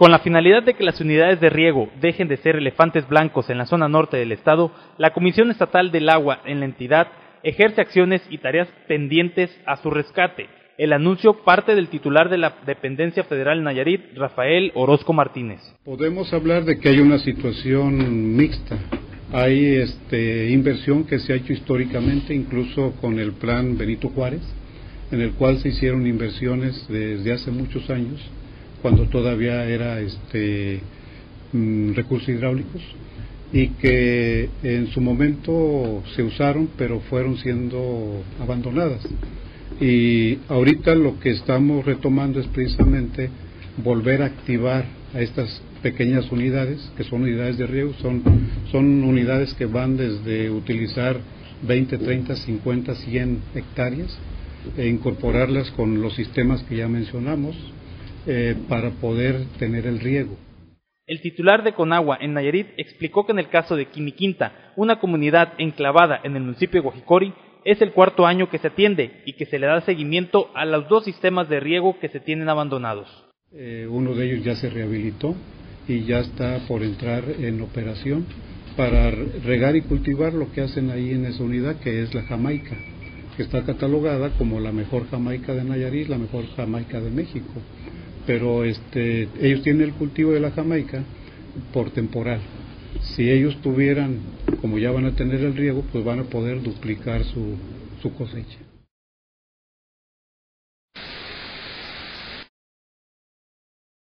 Con la finalidad de que las unidades de riego dejen de ser elefantes blancos en la zona norte del estado, la Comisión Estatal del Agua en la entidad ejerce acciones y tareas pendientes a su rescate. El anuncio parte del titular de la Dependencia Federal Nayarit, Rafael Orozco Martínez. Podemos hablar de que hay una situación mixta. Hay inversión que se ha hecho históricamente, incluso con el plan Benito Juárez, en el cual se hicieron inversiones desde hace muchos años, cuando todavía era recursos hidráulicos, y que en su momento se usaron, pero fueron siendo abandonadas. Y ahorita lo que estamos retomando es precisamente volver a activar a estas pequeñas unidades, que son unidades de riego, son unidades que van desde utilizar 20, 30, 50, 100 hectáreas, e incorporarlas con los sistemas que ya mencionamos, para poder tener el riego. El titular de Conagua en Nayarit explicó que en el caso de Quimiquinta, una comunidad enclavada en el municipio de Guajicori, es el cuarto año que se atiende y que se le da seguimiento a los dos sistemas de riego que se tienen abandonados. Uno de ellos ya se rehabilitó y ya está por entrar en operación para regar y cultivar lo que hacen ahí en esa unidad, que es la Jamaica, que está catalogada como la mejor Jamaica de Nayarit, la mejor Jamaica de México. Pero ellos tienen el cultivo de la Jamaica por temporal. Si ellos tuvieran, como ya van a tener el riego, pues van a poder duplicar su cosecha.